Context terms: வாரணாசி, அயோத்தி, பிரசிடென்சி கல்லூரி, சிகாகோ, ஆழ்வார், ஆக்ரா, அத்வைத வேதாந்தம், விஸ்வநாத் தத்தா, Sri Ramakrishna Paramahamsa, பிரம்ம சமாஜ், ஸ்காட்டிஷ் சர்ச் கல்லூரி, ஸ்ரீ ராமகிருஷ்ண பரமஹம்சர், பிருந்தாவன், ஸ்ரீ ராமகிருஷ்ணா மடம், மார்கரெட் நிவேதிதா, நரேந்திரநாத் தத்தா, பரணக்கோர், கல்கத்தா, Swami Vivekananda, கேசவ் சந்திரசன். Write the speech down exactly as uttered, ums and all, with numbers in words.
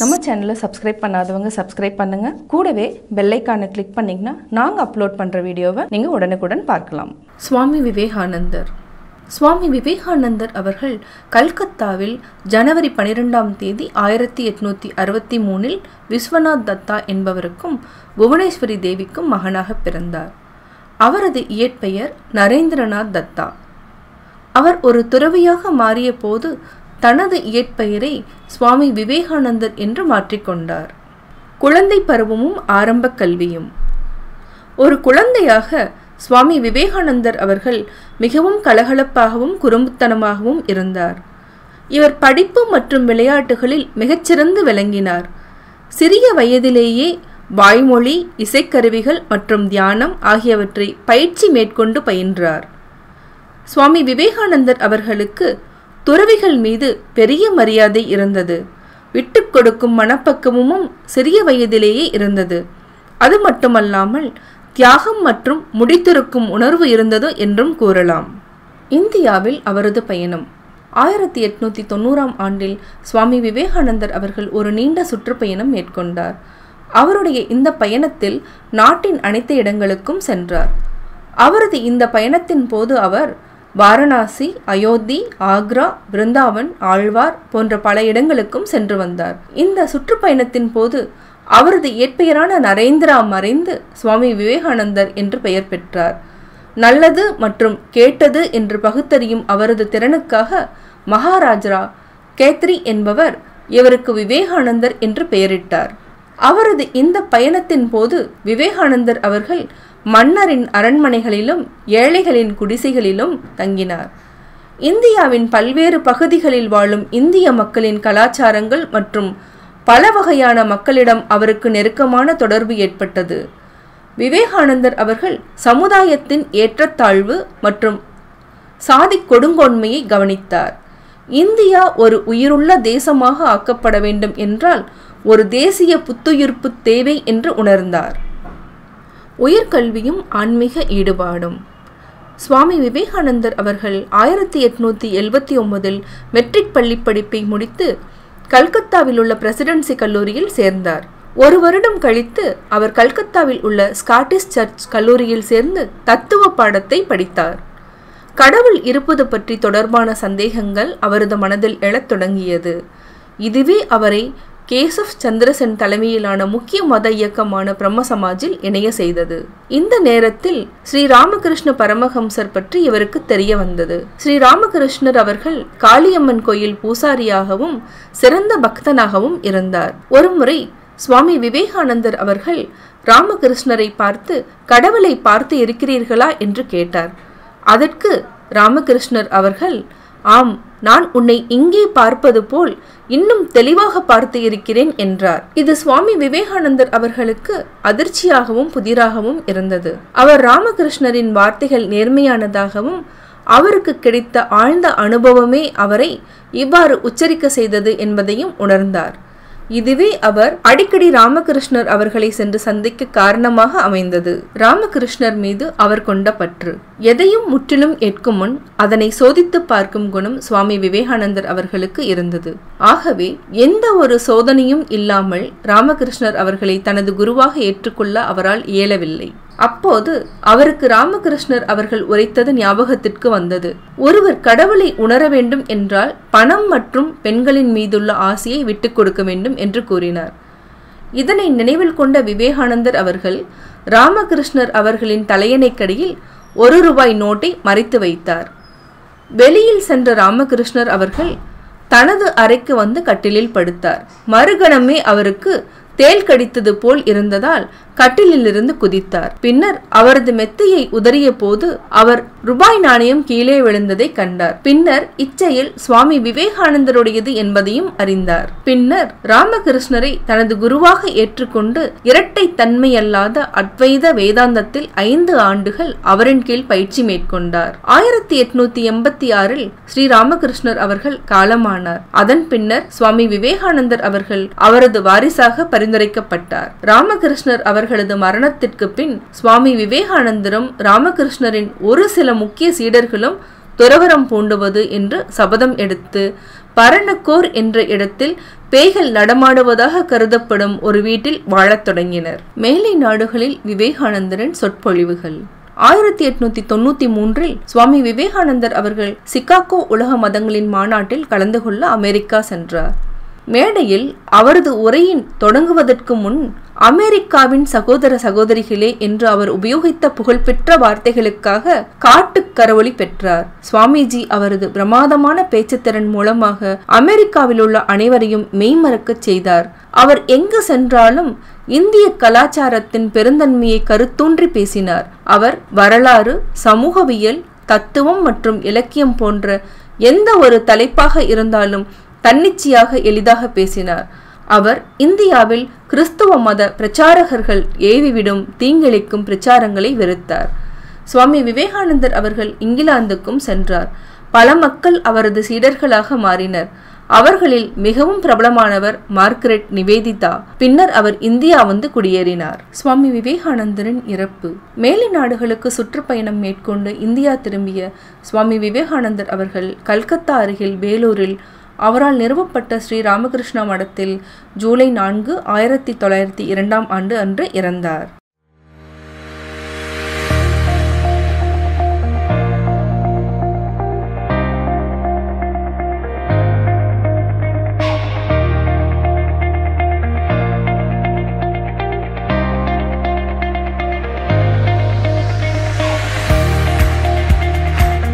நம்ம சேனலை சப்ஸ்கிரைப் பண்ணாதவங்க சப்ஸ்கிரைப் பண்ணுங்க. கூடவே பெல் ஐகானை கிளிக் பண்ணீங்கன்னா நாங்க அப்லோட் பண்ற வீடியோவை நீங்க உடனுக்குடன் பார்க்கலாம். சுவாமி விவேகானந்தர் சுவாமி விவேகானந்தர் அவர்கள் கல்கத்தாவில் ஜனவரி பனிரெண்டாம் தேதி ஆயிரத்தி எட்நூற்றி அறுபத்தி மூணில் விஸ்வநாத் தத்தா என்பவருக்கும் புவனேஸ்வரி தேவிக்கும் மகனாக பிறந்தார். அவரது இயற்பெயர் நரேந்திரநாத் தத்தா. அவர் ஒரு துறவியாக மாறிய போது தனது இயற்பெயரை சுவாமி விவேகானந்தர் என்று மாற்றிக்கொண்டார். குழந்தை பருவமும் ஆரம்ப கல்வியும். ஒரு குழந்தையாக சுவாமி விவேகானந்தர் அவர்கள் மிகவும் கலகலப்பாகவும் குறும்புத்தனமாகவும் இருந்தார். இவர் படிப்பு மற்றும் விளையாட்டுகளில் மிகச்சிறந்து விளங்கினார். சிறிய வயதிலேயே வாய்மொழி, இசைக்கருவிகள் மற்றும் தியானம் ஆகியவற்றை பயிற்சி மேற்கொண்டு பயின்றார். சுவாமி விவேகானந்தர் அவர்களுக்கு துறவிகள் மீது பெரிய மரியாதை இருந்தது. விட்டு கொடுக்கும் மனப்பக்குவமும் சிறிய வயதிலேயே இருந்தது. அது மட்டுமல்லாமல் தியாகம் மற்றும் முடித்திருக்கும் உணர்வு இருந்தது என்றும் கூறலாம். இந்தியாவில் அவரது பயணம். ஆயிரத்தி எட்நூற்றி தொண்ணூறாம் ஆண்டில் சுவாமி விவேகானந்தர் அவர்கள் ஒரு நீண்ட சுற்றுப்பயணம் மேற்கொண்டார். அவருடைய இந்த பயணத்தில் நாட்டின் அனைத்து இடங்களுக்கும் சென்றார். அவரது இந்த பயணத்தின் போது அவர் வாரணாசி, அயோத்தி, ஆக்ரா, பிருந்தாவன், ஆழ்வார் போன்ற பல இடங்களுக்கும் சென்று வந்தார். இந்த சுற்றுப்பயணத்தின் போது அவரது இயற்பெயரான நரேந்திரா மறைந்து சுவாமி விவேகானந்தர் என்று பெயர் பெற்றார். நல்லது மற்றும் கேட்டது என்று பகுத்தறியும் அவரது திறனுக்காக மகாராஜரா கேத்ரி என்பவர் இவருக்கு விவேகானந்தர் என்று பெயரிட்டார். அவரது இந்த பயணத்தின் போது விவேகானந்தர் அவர்கள் மன்னரின் அரண்மனைகளிலும் ஏழைகளின் குடிசைகளிலும் தங்கினார். இந்தியாவின் பல்வேறு பகுதிகளில் வாழும் இந்திய மக்களின் கலாச்சாரங்கள் மற்றும் பல வகையான மக்களிடம் அவருக்கு நெருக்கமான தொடர்பு ஏற்பட்டது. விவேகானந்தர் அவர்கள் சமுதாயத்தின் ஏற்றத்தாழ்வு மற்றும் சாதி கொடுங்கோன்மையை கவனித்தார். இந்தியா ஒரு உயிருள்ள தேசமாக ஆக்கப்பட வேண்டும் என்றால் ஒரு தேசிய புத்துயிர்ப்பு தேவை என்று உணர்ந்தார். உயர்கல்வியும் ஆன்மீக ஈடுபாடும். சுவாமி விவேகானந்தர் அவர்கள் ஆயிரத்தி எட்நூற்றி எழுபத்தி ஒன்பதில் மெட்ரிக் பள்ளி படிப்பை முடித்து கல்கத்தாவில் உள்ள பிரசிடென்சி கல்லூரியில் சேர்ந்தார். ஒரு வருடம் கழித்து அவர் கல்கத்தாவில் உள்ள ஸ்காட்டிஷ் சர்ச் கல்லூரியில் சேர்ந்து தத்துவ பாடத்தை படித்தார். கடவுள் இருப்பது பற்றி தொடர்பான சந்தேகங்கள் அவரது மனதில் எழத் தொடங்கியது. இதுவே அவரை கேசவ் சந்திரசன் தலைமையிலான முக்கிய மத இயக்கமான பிரம்ம சமாஜில் இணைய செய்தது. இந்த நேரத்தில் ஸ்ரீ ராமகிருஷ்ண பரமஹம்சர் பற்றி இவருக்கு தெரிய வந்தது. ஸ்ரீ ராமகிருஷ்ணர் அவர்கள் காளியம்மன் கோயில் பூசாரியாகவும் சிறந்த பக்தனாகவும் இருந்தார். ஒருமுறை சுவாமி விவேகானந்தர் அவர்கள் ராமகிருஷ்ணரை பார்த்து கடவுளை பார்த்து இருக்கிறீர்களா என்று கேட்டார். அதற்கு ராமகிருஷ்ணர் அவர்கள், ஆம், நான் உன்னை இங்கே பார்ப்பது போல் இன்னும் தெளிவாக பார்த்து இருக்கிறேன் என்றார். இது சுவாமி விவேகானந்தர் அவர்களுக்கு அதிர்ச்சியாகவும் புதிராகவும் இருந்தது. அவர் ராமகிருஷ்ணரின் வார்த்தைகள் நேர்மையானதாகவும் அவருக்கு கிடைத்த ஆழ்ந்த அனுபவமே அவரை இவ்வாறு உச்சரிக்க செய்தது என்பதையும் உணர்ந்தார். இதுவே அவர் அடிக்கடி ராமகிருஷ்ணர் அவர்களை சென்று சந்திக்க காரணமாக அமைந்தது. ராமகிருஷ்ணர் மீது அவர் கொண்ட பற்று. எதையும் முற்றிலும் ஏற்கும் முன் அதனை சோதித்து பார்க்கும் குணம் சுவாமி விவேகானந்தர் அவர்களுக்கு இருந்தது. ஆகவே எந்த ஒரு சோதனையும் இல்லாமல் ராமகிருஷ்ணர் அவர்களை தனது குருவாக ஏற்றுக்கொள்ள அவரால் இயலவில்லை. அப்போது அவருக்கு ராமகிருஷ்ணர் அவர்கள் உரைத்தது ஞாபகத்திற்கு வந்தது. ஒருவர் கடவுளை உணர வேண்டும் என்றால் பணம் மற்றும் பெண்களின் மீதுள்ள ஆசையை விட்டுக் கொடுக்க வேண்டும் என்று கூறினார். இதனை நினைவில் கொண்ட விவேகானந்தர் அவர்கள் ராமகிருஷ்ணர் அவர்களின் தலையணைக்கடியில் ஒரு ரூபாய் நோட்டை மறைத்து வைத்தார். வெளியில் சென்ற ராமகிருஷ்ணர் அவர்கள் தனது அறைக்கு வந்து கட்டிலில் படுத்தார். மறுகணமே அவருக்கு தேல் கடித்தது போல் இருந்ததால் கட்டிலிலிருந்து குதித்தார். பின்னர் அவரது மெத்தையை உதறிய போது அவர் ரூபாய் நாணயம் கீழே விழுந்ததை கண்டார். பின்னர் இச்செயல் சுவாமி விவேகானந்தருடையது என்பதையும் அறிந்தார். பின்னர் ராமகிருஷ்ணரை தனது குருவாக ஏற்றுக்கொண்டு இரட்டை தன்மையல்லாத அத்வைத வேதாந்தத்தில் ஐந்து ஆண்டுகள் அவரின் கீழ் பயிற்சி மேற்கொண்டார். ஆயிரத்தி எட்நூத்தி எண்பத்தி ஆறில் ஸ்ரீ ராமகிருஷ்ணர் அவர்கள் காலமானார். அதன் பின்னர் சுவாமி விவேகானந்தர் அவர்கள் அவரது வாரிசாக பரிந்துரைக்கப்பட்டார். ராமகிருஷ்ணர் அவர் அவர்களது மரணத்திற்கு பின் சுவாமி விவேகானந்தரும் ராமகிருஷ்ணரின் ஒரு சில முக்கிய சீடர்களும் துறவரம் பூண்டுவது என்று சபதம் எடுத்து பரணக்கோர் என்ற இடத்தில் பேய்கள் நடமாடுவதாக கருதப்படும் ஒரு வீட்டில் வாழத் தொடங்கினர். மேலை நாடுகளில் விவேகானந்தரின் சொற்பொழிவுகள். ஆயிரத்தி எட்நூத்தி தொண்ணூத்தி மூன்றில் சுவாமி விவேகானந்தர் அவர்கள் சிகாகோ உலக மதங்களின் மாநாட்டில் கலந்து கொள்ள அமெரிக்கா சென்றார். மேடையில் அவரது உரையின் தொடங்குவதற்கு முன் அமெரிக்காவின் சகோதர சகோதரிகளே என்று அவர் உபயோகித்த புகழ்பெற்ற வார்த்தைகளுக்காக காட்டுக் கரவொலி பெற்றார். சுவாமிஜி அவரது பிரமாதமான பேச்சுத்திறன் மூலமாக அமெரிக்காவில் உள்ள அனைவரையும் மெய்மறக்கச் செய்தார். அவர் எங்கு சென்றாலும் இந்திய கலாச்சாரத்தின் பெருந்தன்மையை கருத்தூன்றி பேசினார். அவர் வரலாறு, சமூகவியல், தத்துவம் மற்றும் இலக்கியம் போன்ற எந்த ஒரு தலைப்பாக இருந்தாலும் தன்னிச்சையாக எளிதாக பேசினார். அவர் இந்தியாவில் கிறிஸ்துவ மத பிரச்சாரகர்கள் ஏவிவிடும் தீங்கிழைக்கும் பிரச்சாரங்களை வெறுத்தார். சுவாமி விவேகானந்தர் அவர்கள் இங்கிலாந்துக்கும் சென்றார். பல மக்கள் அவரது சீடர்களாக மாறினர். அவர்களில் மிகவும் பிரபலமானவர் மார்கரெட் நிவேதிதா. பின்னர் அவர் இந்தியா வந்து குடியேறினார். சுவாமி விவேகானந்தரின் இறப்பு. மேலை நாடுகளுக்கு சுற்றுப்பயணம் மேற்கொண்டு இந்தியா திரும்பிய சுவாமி விவேகானந்தர் அவர்கள் கல்கத்தா அருகில் வேலூரில் அவரால் நிறுவப்பட்ட ஸ்ரீ ராமகிருஷ்ணா மடத்தில் ஜூலை நான்கு ஆயிரத்தி தொள்ளாயிரத்தி இரண்டாம் ஆண்டு அன்று இறந்தார்.